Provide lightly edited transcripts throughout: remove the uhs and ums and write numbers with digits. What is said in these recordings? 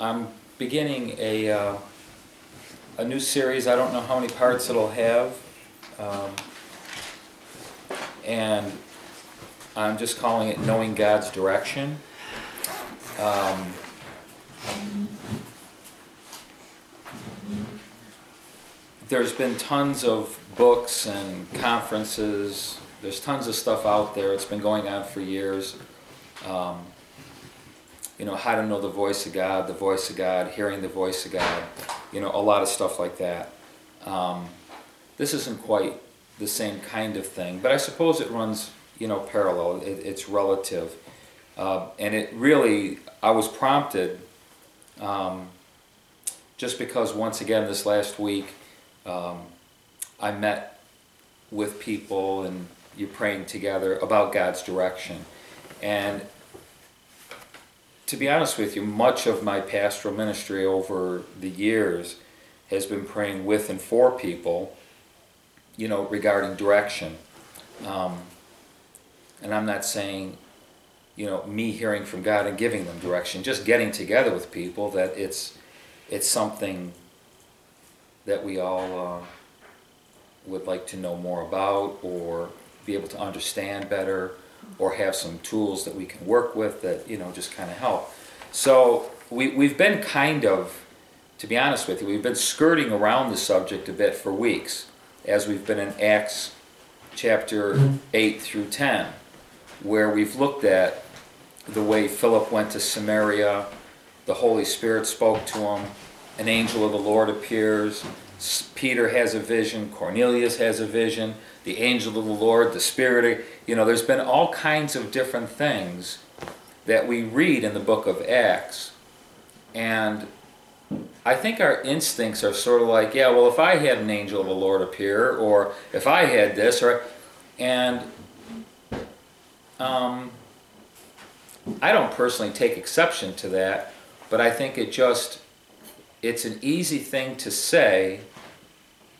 I'm beginning a new series. I don't know how many parts it'll have, and I'm just calling it Knowing God's Direction. There's been tons of books and conferences. There's tons of stuff out there. It's been going on for years. You know, how to know the voice of God, hearing the voice of God, you know, a lot of stuff like that. This isn't quite the same kind of thing, but I suppose it runs, you know, parallel. It's relative. And it really, I was prompted just because, once again, this last week, I met with people and you're praying together about God's direction. And to be honest with you, much of my pastoral ministry over the years has been praying with and for people, you know, regarding direction. And I'm not saying, you know, me hearing from God and giving them direction, just getting together with people, that it's something that we all would like to know more about or be able to understand better, or have some tools that we can work with that, you know, just kind of help. So we've been kind of, to be honest with you, we've been skirting around the subject a bit for weeks, as we've been in Acts chapter 8 through 10, where we've looked at the way Philip went to Samaria, the Holy Spirit spoke to him, an angel of the Lord appears, Peter has a vision, Cornelius has a vision, the angel of the Lord, the Spirit, you know, there's been all kinds of different things that we read in the book of Acts. And I think our instincts are sort of like, yeah, well, if I had an angel of the Lord appear, or if I had this, or, and I don't personally take exception to that, but I think it just, it's an easy thing to say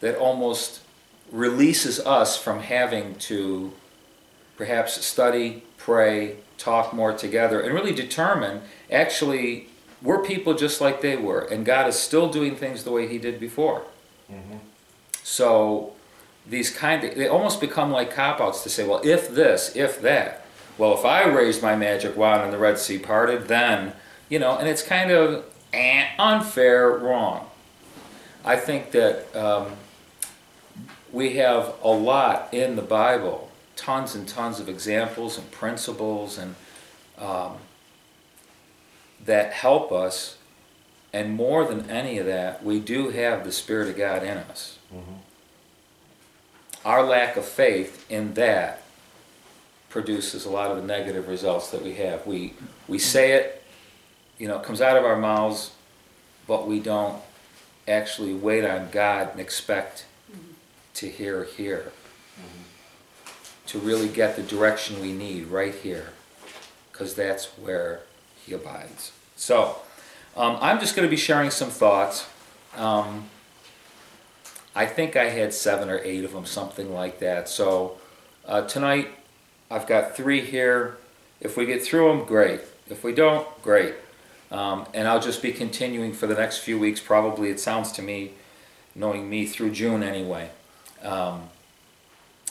that almost releases us from having to perhaps study, pray, talk more together, and really determine, actually, we're people just like they were, and God is still doing things the way He did before. Mm-hmm. So these kind of, they almost become like cop-outs to say, well, if this, if that. Well, if I raised my magic wand and the Red Sea parted, then, you know, and it's kind of unfair, wrong. I think that we have a lot in the Bible, tons and tons of examples and principles and that help us, and more than any of that, we do have the Spirit of God in us. Mm-hmm. Our lack of faith in that produces a lot of the negative results that we have. We say it, you know, it comes out of our mouths, but we don't actually wait on God and expect to hear here, to really get the direction we need right here, because that's where He abides. So, I'm just going to be sharing some thoughts. I think I had 7 or 8 of them, something like that. So, tonight I've got 3 here. If we get through them, great. If we don't, great. And I'll just be continuing for the next few weeks, probably, it sounds to me, knowing me, through June anyway,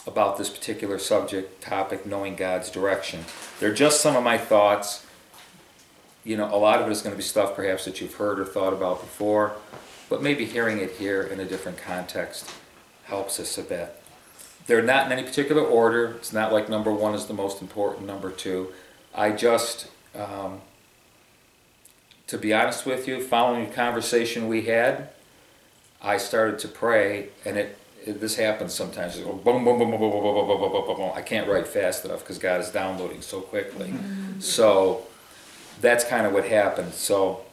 about this particular subject, topic, knowing God's direction. They're just some of my thoughts. You know, a lot of it is going to be stuff perhaps that you've heard or thought about before, but maybe hearing it here in a different context helps us a bit. They're not in any particular order. It's not like number 1 is the most important, number 2. I just, to be honest with you, following the conversation we had, I started to pray, and this happens sometimes. Boom, boom, boom, boom, boom, boom, boom, boom, boom, boom, boom. I can't write fast enough because God is downloading so quickly. So that's kind of what happened. So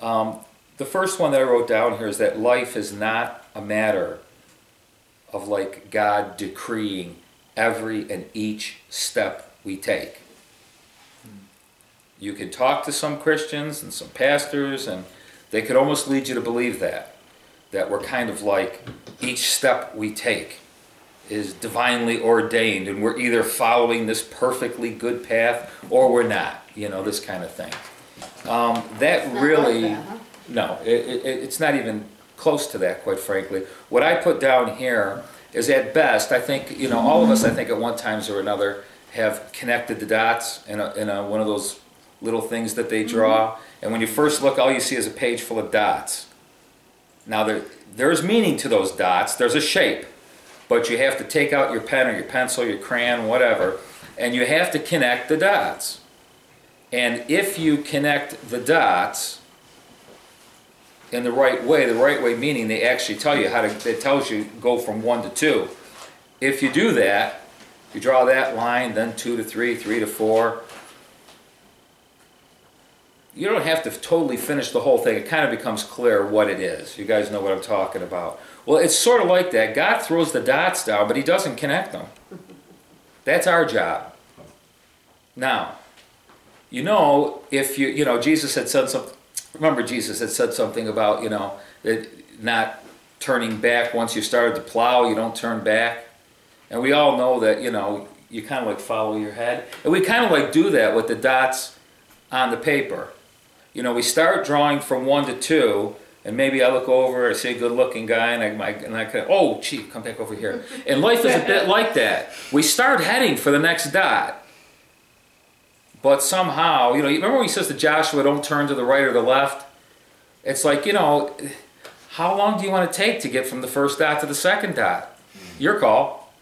the first one that I wrote down here is that life is not a matter of like God decreeing every and each step we take. You can talk to some Christians and some pastors, and they could almost lead you to believe that we're kind of like each step we take is divinely ordained, and we're either following this perfectly good path or we're not, you know, this kind of thing. That really, like that, huh? No, it's not even close to that, quite frankly. What I put down here is at best, I think, you know, all of us, I think at one time or another, have connected the dots in one of those little things that they draw. Mm-hmm. And when you first look, all you see is a page full of dots. Now, there's meaning to those dots. There's a shape. But you have to take out your pen or your pencil, your crayon, whatever, and you have to connect the dots. And if you connect the dots in the right way meaning they actually tell you how to, it tells you go from 1 to 2. If you do that, you draw that line, then 2 to 3, 3 to 4. You don't have to totally finish the whole thing. It kind of becomes clear what it is. You guys know what I'm talking about. Well, it's sort of like that. God throws the dots down, but he doesn't connect them. That's our job. Now, you know, if you, you know, Jesus had said something, remember Jesus had said something about, you know, not turning back. Once you started to plow, you don't turn back. And we all know that, you know, you kind of like follow your head. And we kind of like do that with the dots on the paper. You know, we start drawing from 1 to 2, and maybe I look over, I see a good-looking guy, and I kind of, oh, gee, come back over here. And life is a bit like that. We start heading for the next dot. But somehow, you know, remember when he says to Joshua, don't turn to the right or the left? It's like, you know, how long do you want to take to get from the first dot to the second dot? Your call.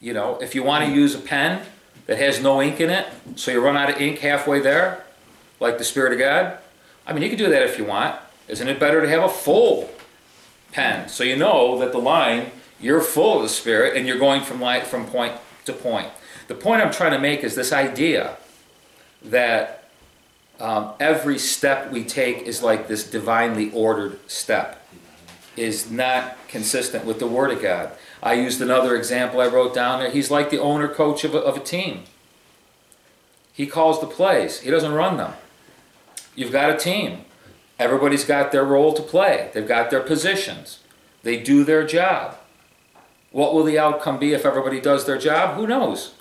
You know, if you want to use a pen that has no ink in it, so you run out of ink halfway there, like the Spirit of God, I mean, you can do that if you want. Isn't it better to have a full pen so you know that the line, you're full of the Spirit and you're going from point to point? The point I'm trying to make is this idea that every step we take is like this divinely ordered step, is not consistent with the Word of God. I used another example I wrote down there. He's like the owner coach of a team. He calls the plays. He doesn't run them. You've got a team. Everybody's got their role to play. They've got their positions. They do their job. What will the outcome be if everybody does their job? Who knows?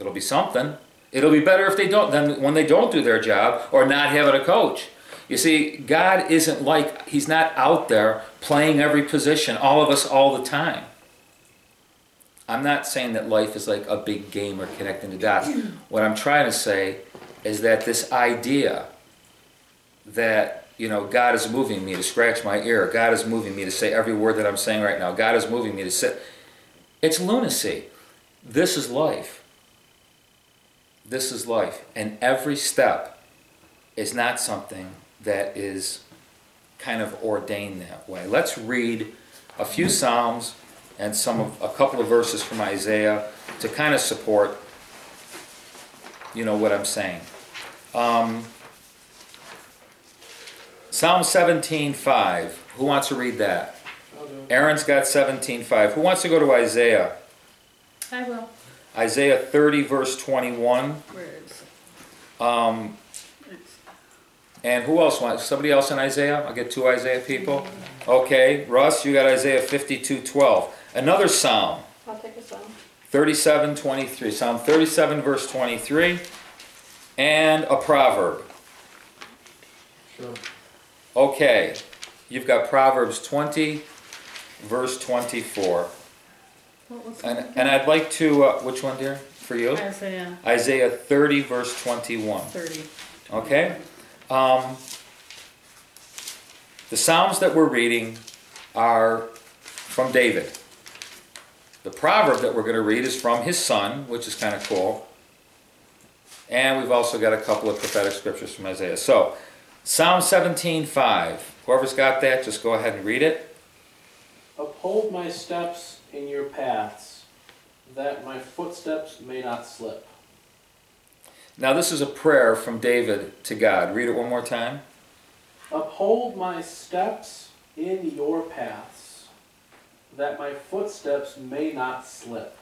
It'll be something. It'll be better if they don't than when they don't do their job or not having a coach. You see, God isn't like, he's not out there playing every position, all of us all the time. I'm not saying that life is like a big game or connecting the dots. What I'm trying to say is that this idea that, you know, God is moving me to scratch my ear. God is moving me to say every word that I'm saying right now. God is moving me to sit. It's lunacy. This is life. This is life. And every step is not something that is kind of ordained that way. Let's read a few Psalms and a couple of verses from Isaiah to kind of support, you know, what I'm saying. Psalm 17:5. Who wants to read that? Aaron's got 17:5. Who wants to go to Isaiah? I will. Isaiah 30, verse 21. Where is it? And who else wants? Somebody else in Isaiah? I'll get 2 Isaiah people. Okay, Russ, you got Isaiah 52:12. Another psalm. I'll take a psalm. 37:23. Psalm 37, verse 23. And a proverb. Sure. Okay, you've got Proverbs 20, verse 24. And I'd like to, which one, dear? For you? Isaiah. Isaiah 30, verse 21. 30. Okay? The Psalms that we're reading are from David. The proverb that we're going to read is from his son, which is kind of cool. And we've also got a couple of prophetic scriptures from Isaiah. So, Psalm 17:5. Whoever's got that, just go ahead and read it. Uphold my steps in your paths, that my footsteps may not slip. Now this is a prayer from David to God. Read it one more time. Uphold my steps in your paths, that my footsteps may not slip.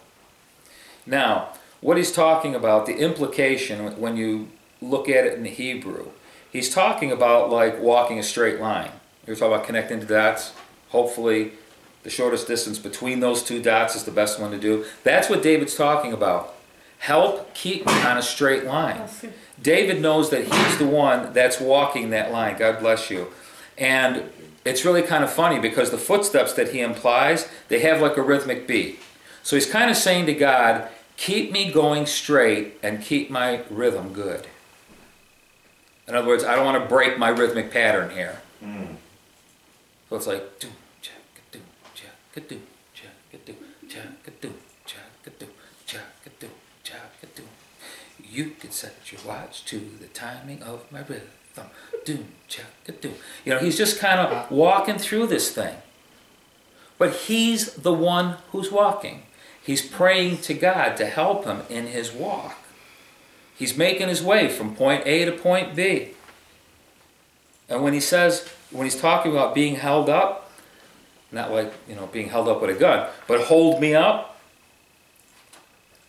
Now, what he's talking about, the implication when you look at it in the Hebrew, he's talking about like walking a straight line. You're talking about connecting the dots, hopefully. The shortest distance between those 2 dots is the best one to do. That's what David's talking about. help keep me on a straight line. David knows that he's the one that's walking that line. God bless you. And it's really kind of funny because the footsteps that he implies, they have like a rhythmic beat. So he's kind of saying to God, keep me going straight and keep my rhythm good. In other words, I don't want to break my rhythmic pattern here. Mm. So it's like, you can set your watch to the timing of my rhythm. You know, he's just kind of walking through this thing. But he's the one who's walking. He's praying to God to help him in his walk. He's making his way from point A to point B. And when he says, when he's talking about being held up, not like, you know, being held up with a gun, but hold me up.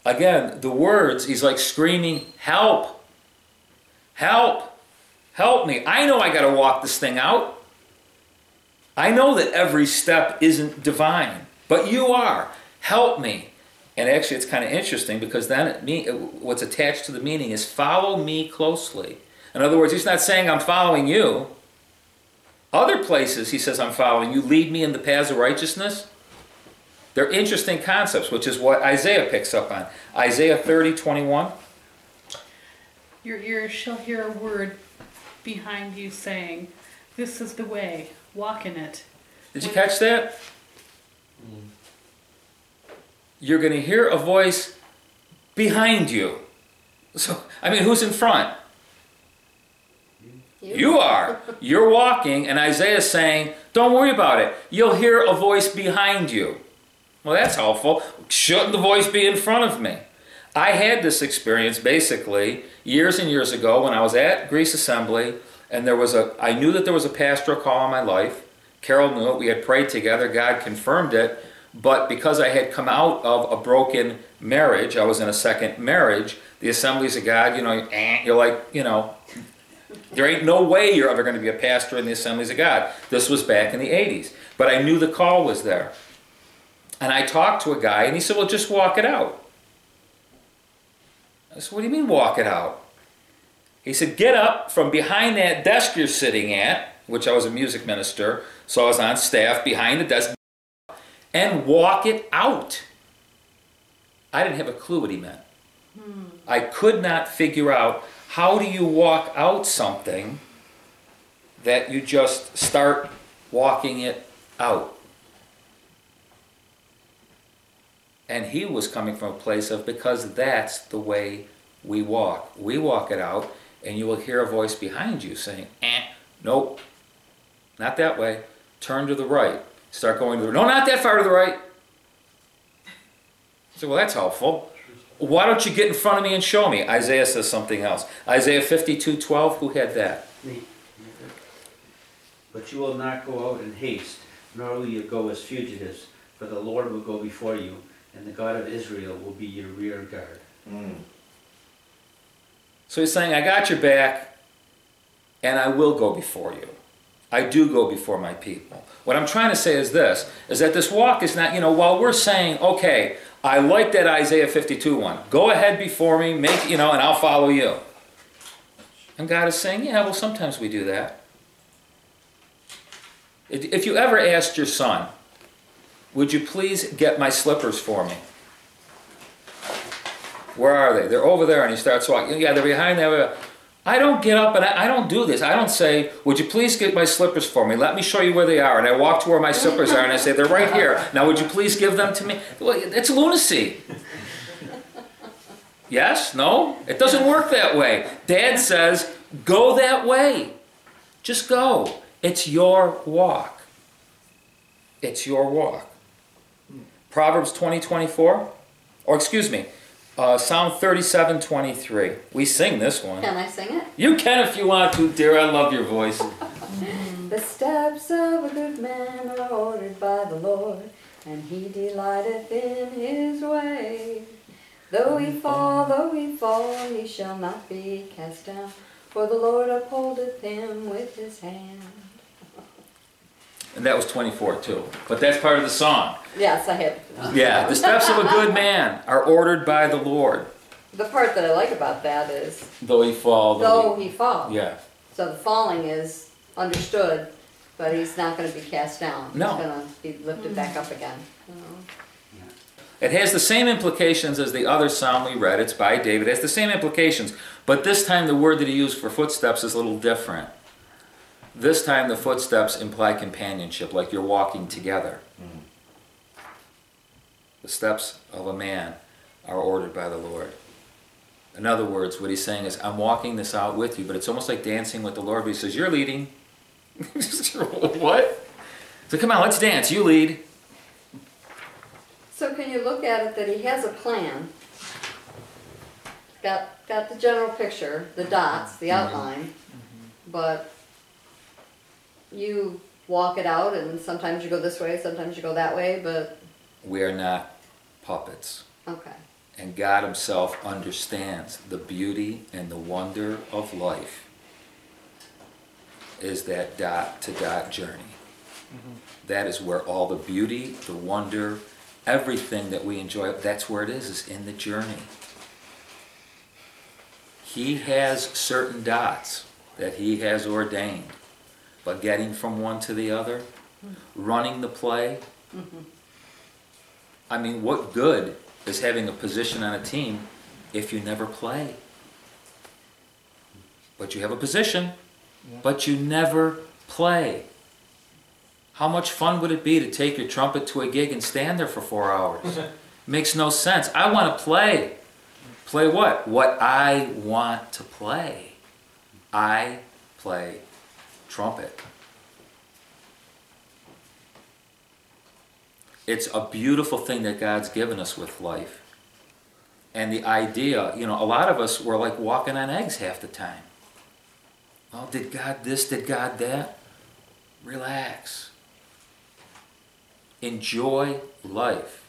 Again, the words, he's like screaming, help, help, help me. I know I got to walk this thing out. I know that every step isn't divine, but you are. Help me. And actually, it's kind of interesting because then what's attached to the meaning is follow me closely. In other words, he's not saying I'm following you. Other places he says I'm following you, lead me in the paths of righteousness. They're interesting concepts, which is what Isaiah picks up on. Isaiah 30:21. Your ears shall hear a word behind you saying, this is the way, walk in it. Did you catch that? You're going to hear a voice behind you. So, I mean, who's in front? You are. You're walking, and Isaiah's saying, don't worry about it. You'll hear a voice behind you. Well, that's helpful. Shouldn't the voice be in front of me? I had this experience, basically, years and years ago when I was at Greece Assembly, and I knew that there was a pastoral call on my life. Carol knew it. We had prayed together. God confirmed it. But because I had come out of a broken marriage, I was in a second marriage, the Assemblies of God, you know, you're like, you know, there ain't no way you're ever going to be a pastor in the Assemblies of God. This was back in the 80s. But I knew the call was there. And I talked to a guy, and he said, well, just walk it out. I said, what do you mean walk it out? He said, get up from behind that desk you're sitting at, which I was a music minister, so I was on staff behind the desk, and walk it out. I didn't have a clue what he meant. Hmm. I could not figure out how do you walk out something that you just start walking it out. And he was coming from a place of, because that's the way we walk. We walk it out, and you will hear a voice behind you saying, nope, not that way. Turn to the right. Start going to the right. No, not that far to the right. So, well, that's helpful. Why don't you get in front of me and show me? Isaiah says something else. Isaiah 52:12, who had that? Me. But you will not go out in haste, nor will you go as fugitives, for the Lord will go before you, and the God of Israel will be your rear guard. Mm. So he's saying, I got your back, and I will go before you. I do go before my people. What I'm trying to say is this, is that this walk is not, you know, while we're saying, okay, I like that Isaiah 52 one. Go ahead before me, make, you know, and I'll follow you. And God is saying, yeah, well, sometimes we do that. If you ever asked your son, would you please get my slippers for me? Where are they? They're over there. And he starts walking. Yeah, they're behind there. I don't get up and I don't do this. I don't say, would you please get my slippers for me? Let me show you where they are. And I walk to where my slippers are and I say, they're right here. Now would you please give them to me? Well, it's lunacy. Yes? No? It doesn't work that way. Dad says, go that way. Just go. It's your walk. It's your walk. Proverbs 20:24, or excuse me, Psalm 37:23. We sing this one. Can I sing it? You can if you want to, dear. I love your voice. The steps of a good man are ordered by the Lord, and he delighteth in his way. Though he fall, he shall not be cast down, for the Lord upholdeth him with his hand. And that was 24 too. But that's part of the song. Yes, I have. Yeah, the steps of a good man are ordered by the Lord. The part that I like about that is... Though he fall. Yeah. So the falling is understood, but he's not going to be cast down. No. He's going to be lifted back up again. It has the same implications as the other psalm we read. It's by David. It has the same implications, but this time the word that he used for footsteps is a little different. This time the footsteps imply companionship, like you're walking together. Mm-hmm. The steps of a man are ordered by the Lord. In other words, what he's saying is, I'm walking this out with you, but it's almost like dancing with the Lord, but he says, you're leading. What? So come on, let's dance. You lead. So can you look at it that he has a plan, got the general picture, the dots, the outline, but you walk it out, and sometimes you go this way, sometimes you go that way, but... We are not puppets. Okay. And God himself understands the beauty and the wonder of life is that dot-to-dot journey. That is where all the beauty, the wonder, everything that we enjoy, that's where it is in the journey. He has certain dots that he has ordained, but getting from one to the other, running the play, I mean, what good is having a position on a team if you never play? But you have a position, but you never play. How much fun would it be to take your trumpet to a gig and stand there for 4 hours? Makes no sense. I want to play. Play what? What I want to play. I play trumpet. It's a beautiful thing that God's given us with life. And the idea, you know, a lot of us were like walking on eggs half the time. Well, did God this? Did God that? Relax. Enjoy life.